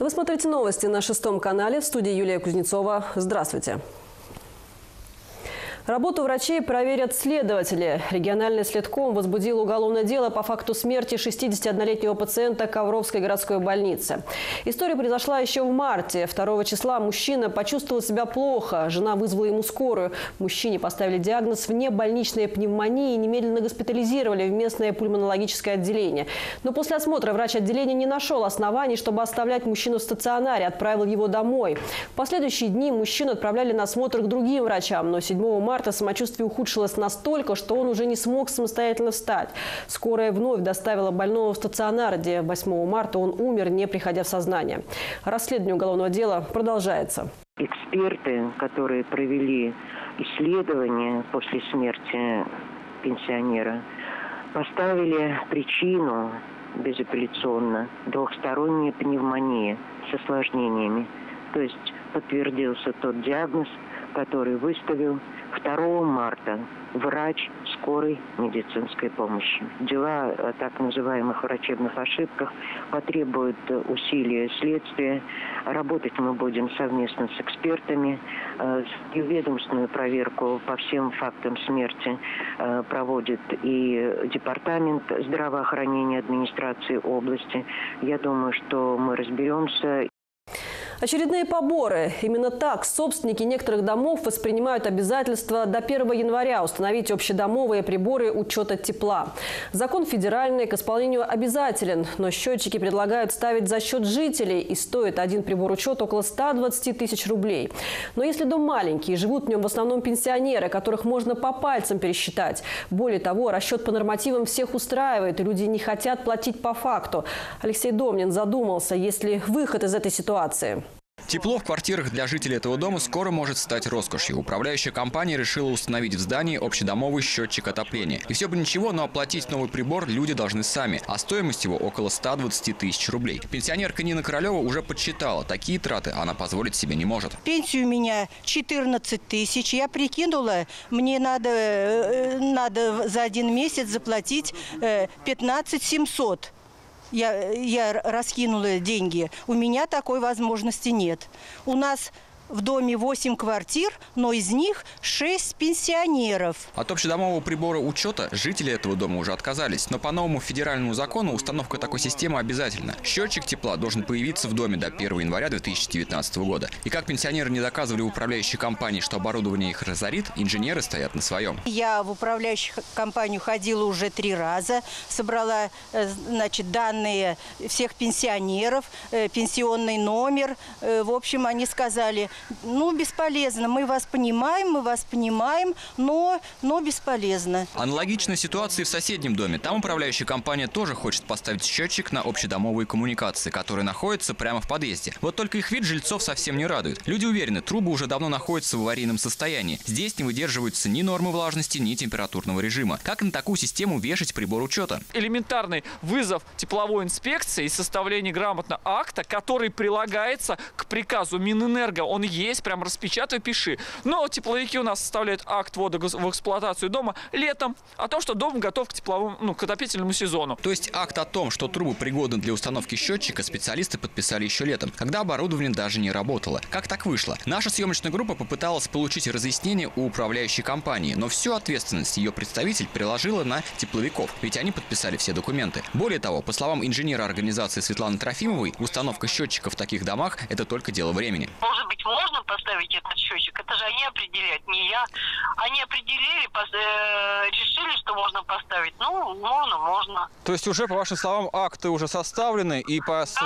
Вы смотрите новости на 6 канале. В студии Юлия Кузнецова. Здравствуйте. Работу врачей проверят следователи. Региональный следком возбудил уголовное дело по факту смерти 61-летнего пациента Ковровской городской больницы. История произошла еще в марте. 2 числа мужчина почувствовал себя плохо. Жена вызвала ему скорую. Мужчине поставили диагноз внебольничная пневмония и немедленно госпитализировали в местное пульмонологическое отделение. Но после осмотра врач отделения не нашел оснований, чтобы оставлять мужчину в стационаре, отправил его домой. В последующие дни мужчину отправляли на осмотр к другим врачам, но 7 марта самочувствие ухудшилось настолько, что он уже не смог самостоятельно встать. Скорая вновь доставила больного в стационар, где 8 марта он умер, не приходя в сознание. Расследование уголовного дела продолжается. Эксперты, которые провели исследование после смерти пенсионера, поставили причину безапелляционно двухсторонняя пневмония с осложнениями. То есть подтвердился тот диагноз, который выставил 2 марта врач скорой медицинской помощи. Дела о так называемых врачебных ошибках потребуют усилия следствия. Работать мы будем совместно с экспертами. Ведомственную проверку по всем фактам смерти проводит и департамент здравоохранения администрации области. Я думаю, что мы разберемся. Очередные поборы. Именно так собственники некоторых домов воспринимают обязательство до 1 января установить общедомовые приборы учета тепла. Закон федеральный, к исполнению обязателен, но счетчики предлагают ставить за счет жителей, и стоит один прибор учета около 120 тысяч рублей. Но если дом маленький, живут в нем в основном пенсионеры, которых можно по пальцам пересчитать. Более того, расчет по нормативам всех устраивает, и люди не хотят платить по факту. Алексей Домнин задумался, есть ли выход из этой ситуации. Тепло в квартирах для жителей этого дома скоро может стать роскошью. Управляющая компания решила установить в здании общедомовый счетчик отопления. И все бы ничего, но оплатить новый прибор люди должны сами. А стоимость его около 120 тысяч рублей. Пенсионерка Нина Королева уже подсчитала. Такие траты она позволить себе не может. Пенсию у меня 14 тысяч. Я прикинула, мне надо за 1 месяц заплатить 15 700. Я раскинула деньги. У меня такой возможности нет. У нас в доме 8 квартир, но из них 6 пенсионеров. От общедомового прибора учета жители этого дома уже отказались. Но по новому федеральному закону установка такой системы обязательна. Счетчик тепла должен появиться в доме до 1 января 2019 года. И как пенсионеры не доказывали управляющей компании, что оборудование их разорит, инженеры стоят на своем. Я в управляющую компанию ходила уже 3 раза. Собрала, значит, данные всех пенсионеров, пенсионный номер. В общем, они сказали... Ну, бесполезно. Мы вас понимаем, но бесполезно. Аналогичная ситуация и в соседнем доме. Там управляющая компания тоже хочет поставить счетчик на общедомовые коммуникации, которые находятся прямо в подъезде. Вот только их вид жильцов совсем не радует. Люди уверены, трубы уже давно находятся в аварийном состоянии. Здесь не выдерживаются ни нормы влажности, ни температурного режима. Как на такую систему вешать прибор учета? Элементарный вызов тепловой инспекции и составление грамотно акта, который прилагается к приказу Минэнерго. Он есть, прям распечатай, пиши. Но тепловики у нас составляют акт ввода в эксплуатацию дома летом о том, что дом готов к тепловому, к отопительному сезону. То есть акт о том, что трубы пригодны для установки счетчика, специалисты подписали еще летом, когда оборудование даже не работало. Как так вышло? Наша съемочная группа попыталась получить разъяснение у управляющей компании, но всю ответственность ее представитель приложила на тепловиков, ведь они подписали все документы. Более того, по словам инженера организации Светланы Трофимовой, установка счетчика в таких домах – это только дело времени. Может быть, можно поставить этот счетчик? Это же они определяют, не я. Они определили, решили, что можно поставить. Ну, можно. То есть уже, по вашим словам, акты уже составлены, и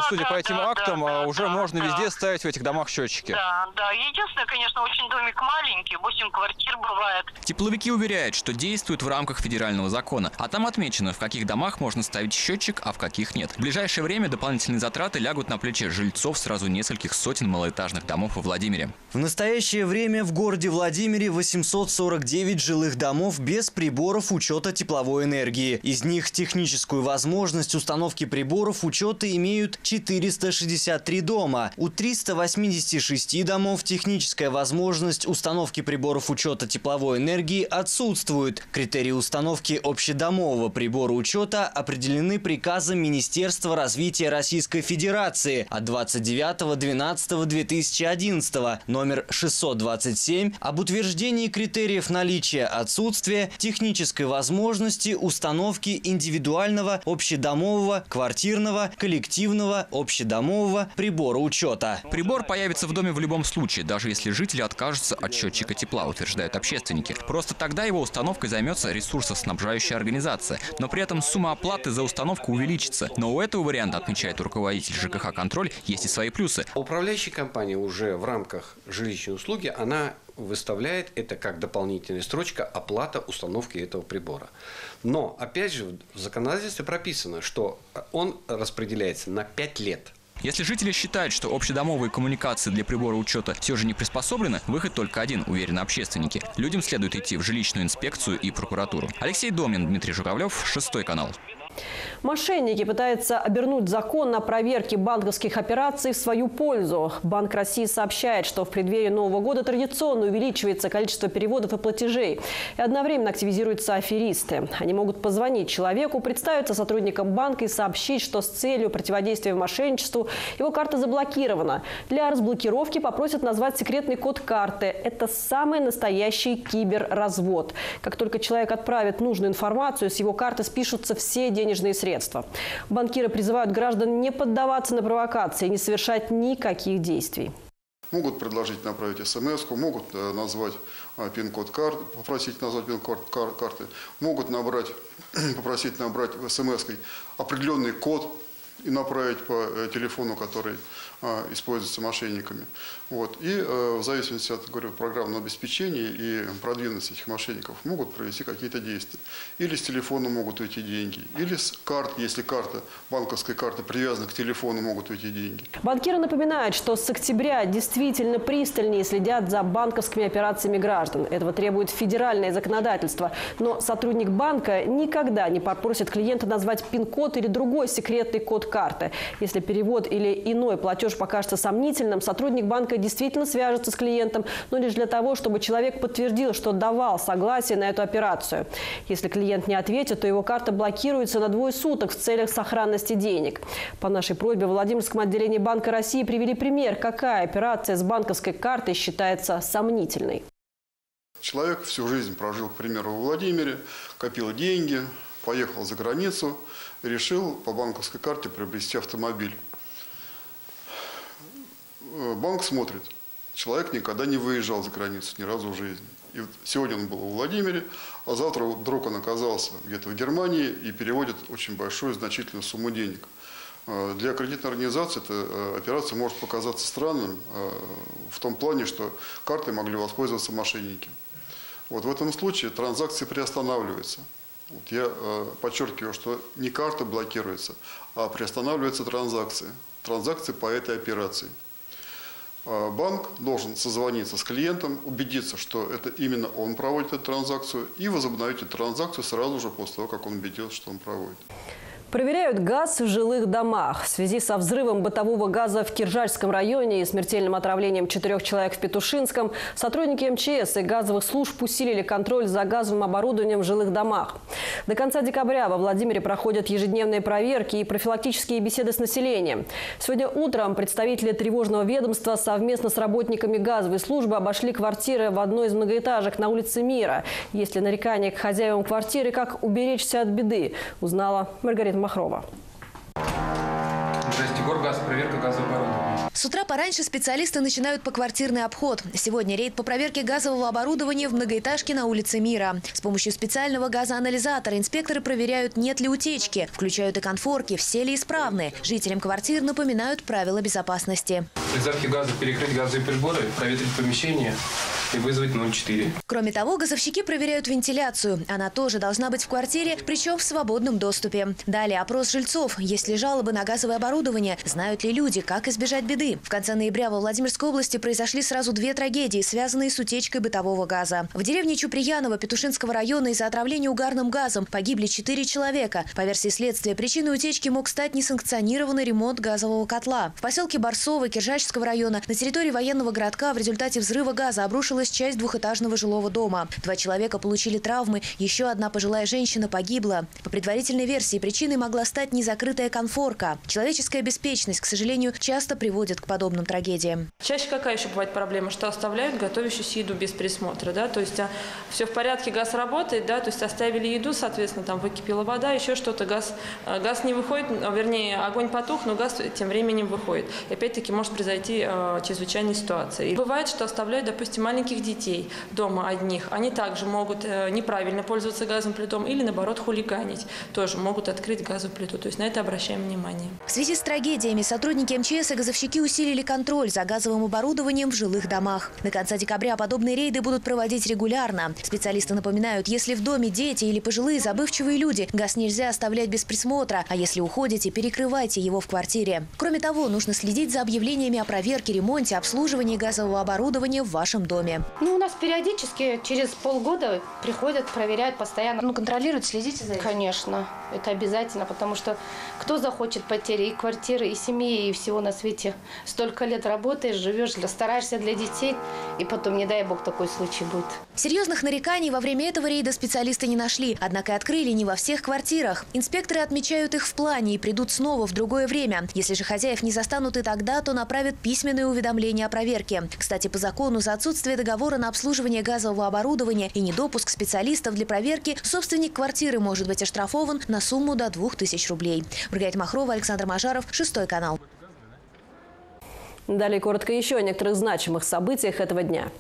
судя по этим актам, уже можно везде ставить в этих домах счетчики? Да. Единственное, конечно, очень домик маленький, 8 квартир бывает. Тепловики уверяют, что действуют в рамках федерального закона. А там отмечено, в каких домах можно ставить счетчик, а в каких нет. В ближайшее время дополнительные затраты лягут на плечи жильцов сразу нескольких сотен малоэтажных домов во Владимире. Владимире. В настоящее время в городе Владимире 849 жилых домов без приборов учета тепловой энергии. Из них техническую возможность установки приборов учета имеют 463 дома. У 386 домов техническая возможность установки приборов учета тепловой энергии отсутствует. Критерии установки общедомового прибора учета определены приказом Министерства развития Российской Федерации от 29.12.2011 номер 627 об утверждении критериев наличия отсутствия технической возможности установки индивидуального, общедомового, квартирного, коллективного, общедомового прибора учета. Прибор появится в доме в любом случае, даже если жители откажутся от счетчика тепла, утверждают общественники. Просто тогда его установкой займется ресурсоснабжающая организация. Но при этом сумма оплаты за установку увеличится. Но у этого варианта, отмечает руководитель ЖКХ «Контроль», есть и свои плюсы. Управляющая компания уже в рамках жилищной услуги, она выставляет это как дополнительная строчка оплата установки этого прибора. Но, опять же, в законодательстве прописано, что он распределяется на 5 лет. Если жители считают, что общедомовые коммуникации для прибора учета все же не приспособлены, выход только один, уверены общественники. Людям следует идти в жилищную инспекцию и прокуратуру. Алексей Домнин, Дмитрий Журавлев, 6 канал. Мошенники пытаются обернуть закон на проверке банковских операций в свою пользу. Банк России сообщает, что в преддверии Нового года традиционно увеличивается количество переводов и платежей. И одновременно активизируются аферисты. Они могут позвонить человеку, представиться сотрудникам банка и сообщить, что с целью противодействия мошенничеству его карта заблокирована. Для разблокировки попросят назвать секретный код карты. Это самый настоящий киберразвод. Как только человек отправит нужную информацию, с его карты спишутся все денежные средства. Банкиры призывают граждан не поддаваться на провокации, не совершать никаких действий. Могут предложить направить смс-ку, могут назвать пин-код карты, попросить назвать пин-код карты, могут набрать, попросить набрать смс-кой определенный код и направить по телефону, который используется мошенниками. Вот. И в зависимости от, говорю, программного обеспечения и продвинутости этих мошенников могут провести какие-то действия. Или с телефона могут уйти деньги, или с карт, если карта, банковская карта привязана к телефону, могут уйти деньги. Банкиры напоминают, что с октября действительно пристальнее следят за банковскими операциями граждан. Этого требует федеральное законодательство. Но сотрудник банка никогда не попросит клиента назвать пин-код или другой секретный код карты. Если перевод или иной платеж покажется сомнительным, сотрудник банка действительно свяжется с клиентом, но лишь для того, чтобы человек подтвердил, что давал согласие на эту операцию. Если клиент не ответит, то его карта блокируется на 2 суток в целях сохранности денег. По нашей просьбе в Владимирском отделении Банка России привели пример, какая операция с банковской картой считается сомнительной. Человек всю жизнь прожил, к примеру, во Владимире, копил деньги, поехал за границу, решил по банковской карте приобрести автомобиль. Банк смотрит, человек никогда не выезжал за границу ни разу в жизни. И вот сегодня он был во Владимире, а завтра вдруг он оказался где-то в Германии и переводит очень большую, значительную сумму денег. Для кредитной организации эта операция может показаться странным в том плане, что картой могли воспользоваться мошенники. Вот в этом случае транзакции приостанавливаются. Вот я подчеркиваю, что не карта блокируется, а приостанавливаются транзакции. Транзакции по этой операции. Банк должен созвониться с клиентом, убедиться, что это именно он проводит эту транзакцию, и возобновить эту транзакцию сразу же после того, как он убедился, что он проводит. Проверяют газ в жилых домах. В связи со взрывом бытового газа в Киржальском районе и смертельным отравлением 4 человек в Петушинском, сотрудники МЧС и газовых служб усилили контроль за газовым оборудованием в жилых домах. До конца декабря во Владимире проходят ежедневные проверки и профилактические беседы с населением. Сегодня утром представители тревожного ведомства совместно с работниками газовой службы обошли квартиры в одной из многоэтажек на улице Мира. Есть ли нарекания к хозяевам квартиры, как уберечься от беды, узнала Маргарита Махрова. С утра пораньше специалисты начинают поквартирный обход. Сегодня рейд по проверке газового оборудования в многоэтажке на улице Мира. С помощью специального газоанализатора инспекторы проверяют, нет ли утечки, включают и конфорки, все ли исправны. Жителям квартир напоминают правила безопасности. При запахе газа перекрыть газовые приборы, проветрить помещение, и вызвать 0,4. Кроме того, газовщики проверяют вентиляцию. Она тоже должна быть в квартире, причем в свободном доступе. Далее опрос жильцов. Есть ли жалобы на газовое оборудование? Знают ли люди, как избежать беды? В конце ноября во Владимирской области произошли сразу две трагедии, связанные с утечкой бытового газа. В деревне Чуприянова Петушинского района из-за отравления угарным газом погибли 4 человека. По версии следствия, причиной утечки мог стать несанкционированный ремонт газового котла. В поселке Борсово Киржальского района на территории военного городка в результате взрыва газа обрушилась часть двухэтажного жилого дома. 2 человека получили травмы, еще одна пожилая женщина погибла. По предварительной версии, причиной могла стать незакрытая конфорка. Человеческая беспечность, к сожалению, часто приводит к подобным трагедиям. Чаще какая еще бывает проблема, что оставляют готовящуюся еду без присмотра, да, то есть все в порядке, газ работает, да, то есть оставили еду, соответственно, там выкипела вода, еще что-то, газ не выходит, вернее, огонь потух, но газ тем временем выходит. И опять-таки может произойти чрезвычайная ситуация. И бывает, что оставляют, допустим, маленьких детей дома одних, они также могут неправильно пользоваться газовым плитом или, наоборот, хулиганить, тоже могут открыть газовую плиту, то есть на это обращаем внимание. В связи с трагедиями сотрудники МЧС и газовщики усилили контроль за газовым оборудованием в жилых домах. До конца декабря подобные рейды будут проводить регулярно. Специалисты напоминают, если в доме дети или пожилые забывчивые люди, газ нельзя оставлять без присмотра, а если уходите, перекрывайте его в квартире. Кроме того, нужно следить за объявлениями о проверке, ремонте, обслуживании газового оборудования в вашем доме. Ну, у нас периодически через полгода приходят, проверяют постоянно. Ну, контролируют, следите за этим? Конечно, это обязательно, потому что кто захочет потери и квартиры, и семьи, и всего на свете. Столько лет работаешь, живешь, стараешься для детей, и потом, не дай бог, такой случай будет. Серьезных нареканий во время этого рейда специалисты не нашли, однако открыли не во всех квартирах. Инспекторы отмечают их в плане и придут снова в другое время. Если же хозяев не застанут и тогда, то направят письменное уведомление о проверке. Кстати, по закону за отсутствие договора на обслуживание газового оборудования и недопуск специалистов для проверки собственник квартиры может быть оштрафован на сумму до 2000 рублей. Маргарита Махрова, Александр Мажаров, 6 канал. Далее коротко еще о некоторых значимых событиях этого дня.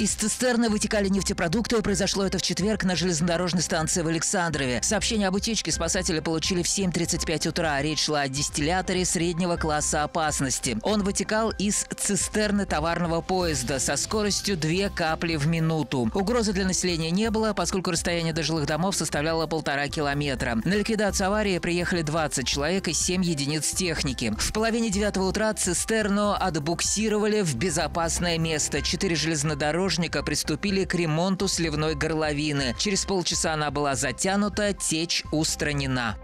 Из цистерны вытекали нефтепродукты. Произошло это в четверг на железнодорожной станции в Александрове. Сообщение об утечке спасатели получили в 7:35 утра. Речь шла о дистилляторе среднего класса опасности. Он вытекал из цистерны товарного поезда со скоростью 2 капли в минуту. Угрозы для населения не было, поскольку расстояние до жилых домов составляло 1,5 километра. На ликвидацию аварии приехали 20 человек и 7 единиц техники. В половине 9 утра цистерну отбуксировали в безопасное место. 4 железнодорожных приступили к ремонту сливной горловины. Через полчаса она была затянута, течь устранена.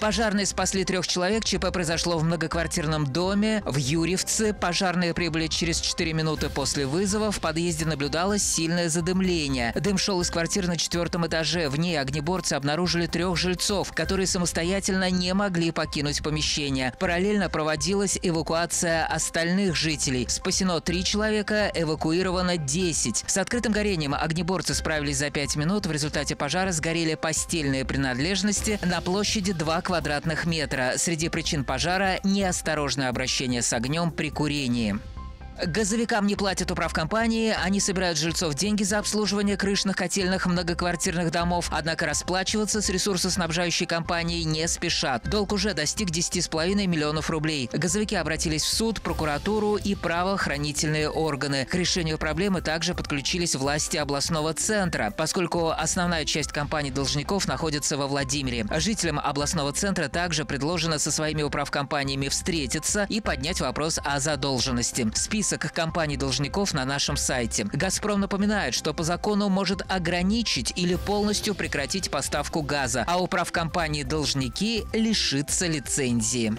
Пожарные спасли 3 человек. ЧП произошло в многоквартирном доме в Юревце. Пожарные прибыли через 4 минуты после вызова. В подъезде наблюдалось сильное задымление. Дым шел из квартир на 4-м этаже. В ней огнеборцы обнаружили 3 жильцов, которые самостоятельно не могли покинуть помещение. Параллельно проводилась эвакуация остальных жителей. Спасено 3 человека, эвакуировано 10. С открытым горением огнеборцы справились за 5 минут. В результате пожара сгорели постельные принадлежности на площади 2 квадратных метра. Среди причин пожара – неосторожное обращение с огнем при курении. Газовикам не платят управкомпании. Они собирают жильцов деньги за обслуживание крышных, котельных, многоквартирных домов. Однако расплачиваться с ресурсоснабжающей компанией не спешат. Долг уже достиг 10,5 миллионов рублей. Газовики обратились в суд, прокуратуру и правоохранительные органы. К решению проблемы также подключились власти областного центра, поскольку основная часть компаний-должников находится во Владимире. Жителям областного центра также предложено со своими управкомпаниями встретиться и поднять вопрос о задолженности. Список компаний-должников на нашем сайте. «Газпром» напоминает, что по закону может ограничить или полностью прекратить поставку газа, а управкомпании-должники лишится лицензии.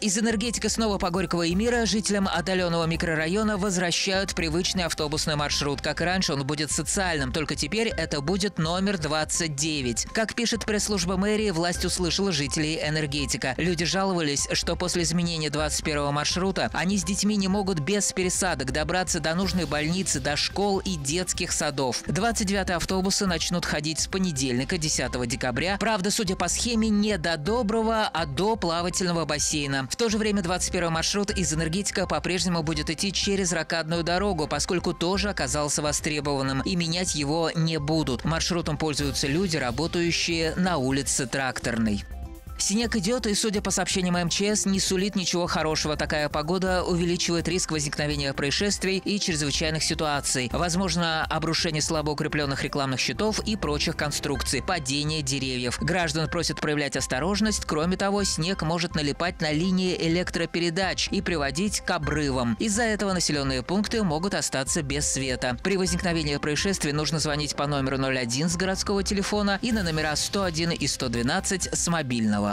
Из «Энергетика» снова по Горького и Мира. Жителям отдаленного микрорайона возвращают привычный автобусный маршрут. Как и раньше, он будет социальным, только теперь это будет номер 29. Как пишет пресс-служба мэрии, власть услышала жителей «Энергетика». Люди жаловались, что после изменения 21-го маршрута они с детьми не могут без пересадок добраться до нужной больницы, до школ и детских садов. 29-е автобусы начнут ходить с понедельника, 10 декабря. Правда, судя по схеме, не до Доброго, а до плавательного бассейна. В то же время 21-й маршрут из «Энергетика» по-прежнему будет идти через ракадную дорогу, поскольку тоже оказался востребованным, и менять его не будут. Маршрутом пользуются люди, работающие на улице Тракторной. Синяк идет, и, судя по сообщениям МЧС, не сулит ничего хорошего. Такая погода увеличивает риск возникновения происшествий и чрезвычайных ситуаций. Возможно, обрушение слабо укрепленных рекламных щитов и прочих конструкций, падение деревьев. Граждан просят проявлять осторожность. Кроме того, снег может налипать на линии электропередач и приводить к обрывам. Из-за этого населенные пункты могут остаться без света. При возникновении происшествий нужно звонить по номеру 01 с городского телефона и на номера 101 и 112 с мобильного.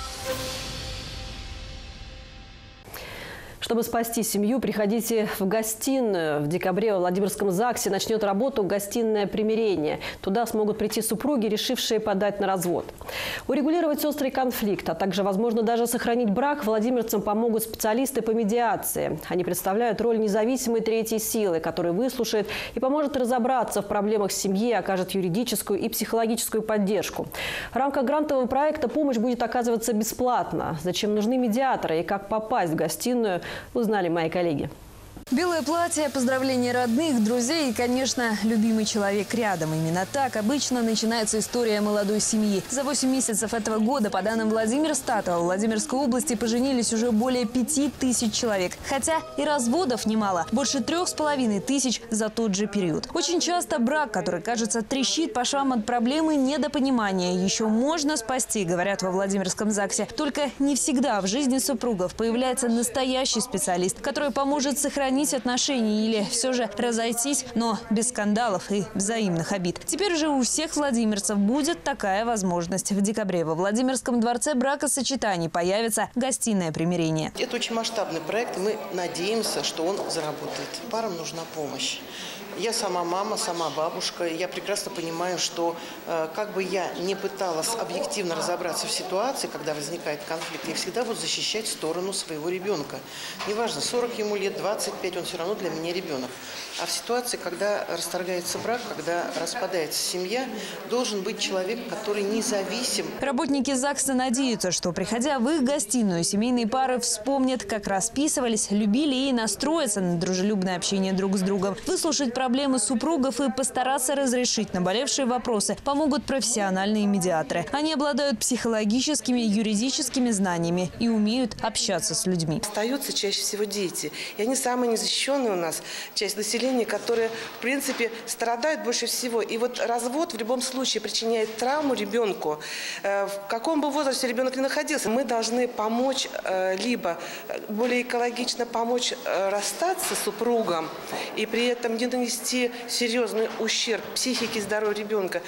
Чтобы спасти семью, приходите в гостиную. В декабре во Владимирском ЗАГСе начнет работу гостиное примирение. Туда смогут прийти супруги, решившие подать на развод. Урегулировать острый конфликт, а также, возможно, даже сохранить брак, владимирцам помогут специалисты по медиации. Они представляют роль независимой третьей силы, которая выслушает и поможет разобраться в проблемах семьи, окажет юридическую и психологическую поддержку. В рамках грантового проекта помощь будет оказываться бесплатно. Зачем нужны медиаторы и как попасть в гостиную, узнали мои коллеги. Белое платье, поздравления родных, друзей и, конечно, любимый человек рядом. Именно так обычно начинается история молодой семьи. За 8 месяцев этого года, по данным Владимирстата, в Владимирской области поженились уже более 5000 человек. Хотя и разводов немало. Больше 3500 за тот же период. Очень часто брак, который, кажется, трещит по швам от проблемы недопонимания, еще можно спасти, говорят во Владимирском ЗАГСе. Только не всегда в жизни супругов появляется настоящий специалист, который поможет сохранить отношения или все же разойтись, но без скандалов и взаимных обид. Теперь же у всех владимирцев будет такая возможность. В декабре во Владимирском дворце бракосочетаний появится гостиное примирение. Это очень масштабный проект. Мы надеемся, что он заработает. Парам нужна помощь. Я сама мама, сама бабушка. Я прекрасно понимаю, что как бы я ни пыталась объективно разобраться в ситуации, когда возникает конфликт, я всегда буду защищать сторону своего ребенка. Неважно, 40 ему лет, 25, он все равно для меня ребенок. А в ситуации, когда расторгается брак, когда распадается семья, должен быть человек, который независим. Работники ЗАГСа надеются, что, приходя в их гостиную, семейные пары вспомнят, как расписывались, любили и настроятся на дружелюбное общение друг с другом. Выслушать проблемы супругов и постараться разрешить наболевшие вопросы помогут профессиональные медиаторы. Они обладают психологическими, юридическими знаниями и умеют общаться с людьми. Остаются чаще всего дети. И они самые незащищенные у нас, часть населения, которые, в принципе, страдают больше всего. И вот развод в любом случае причиняет травму ребенку. В каком бы возрасте ребенок ни находился, мы должны помочь либо более экологично помочь расстаться с супругом и при этом не нанести серьезный ущерб психике и здоровью ребенка,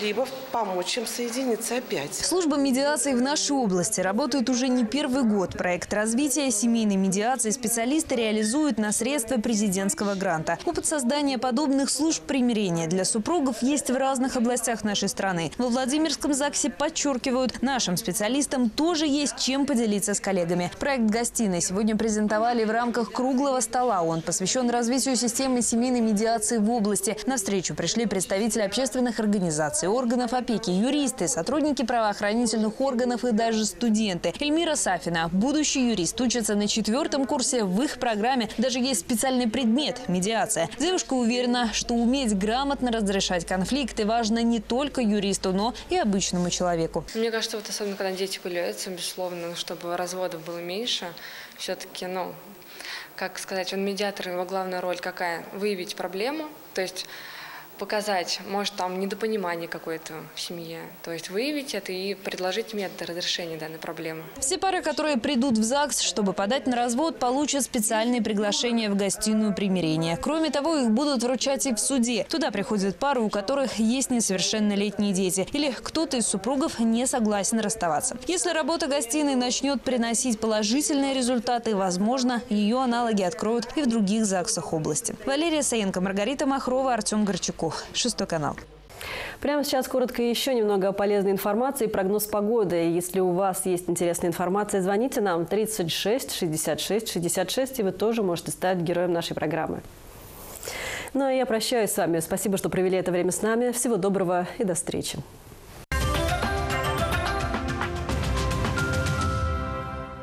либо помочь им соединиться опять. Служба медиации в нашей области работает уже не первый год. Проект развития семейной медиации специалисты реализуют на средства президентского гранта. Опыт создания подобных служб примирения для супругов есть в разных областях нашей страны. Во Владимирском ЗАГСе подчеркивают, нашим специалистам тоже есть чем поделиться с коллегами. Проект «Гостиной» сегодня презентовали в рамках круглого стола. Он посвящен развитию системы семейной медиации в области. На встречу пришли представители общественных организаций, органов опеки, юристы, сотрудники правоохранительных органов и даже студенты. Эльмира Сафина, будущий юрист, учится на 4-м курсе. В их программе даже есть специальный предмет – медиация. Девушка уверена, что уметь грамотно разрешать конфликты важно не только юристу, но и обычному человеку. Мне кажется, вот особенно когда дети появляются, безусловно, чтобы разводов было меньше, все-таки, как сказать, он медиатор, его главная роль какая? Выявить проблему, то есть показать, может, там недопонимание какое-то в семье. То есть выявить это и предложить методы разрешения данной проблемы. Все пары, которые придут в ЗАГС, чтобы подать на развод, получат специальные приглашения в гостиную примирения. Кроме того, их будут вручать и в суде. Туда приходят пары, у которых есть несовершеннолетние дети. Или кто-то из супругов не согласен расставаться. Если работа гостиной начнет приносить положительные результаты, возможно, ее аналоги откроют и в других ЗАГСах области. Валерия Саенко, Маргарита Махрова, Артем Горчаков. 6 канал. Прямо сейчас коротко еще немного полезной информации и прогноз погоды. Если у вас есть интересная информация, звоните нам 36 66 66, и вы тоже можете стать героем нашей программы. Ну а я прощаюсь с вами. Спасибо, что провели это время с нами. Всего доброго и до встречи.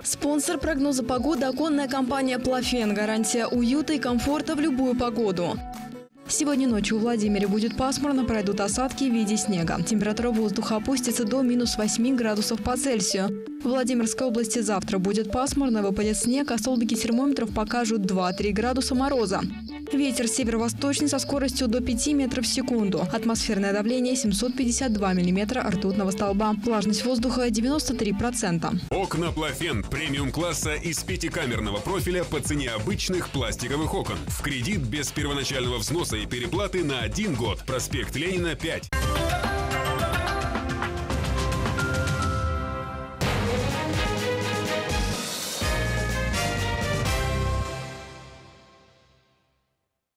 Спонсор прогноза погоды – оконная компания «Плафен». Гарантия уюта и комфорта в любую погоду. Сегодня ночью в Владимире будет пасмурно, пройдут осадки в виде снега. Температура воздуха опустится до -8 градусов по Цельсию. В Владимирской области завтра будет пасмурно, выпадет снег, а столбики термометров покажут 2-3 градуса мороза. Ветер северо-восточный со скоростью до 5 метров в секунду. Атмосферное давление 752 миллиметра ртутного столба. Влажность воздуха 93%. Окна Плафен премиум-класса из пятикамерного профиля по цене обычных пластиковых окон. В кредит без первоначального взноса и переплаты на 1 год. Проспект Ленина, 5.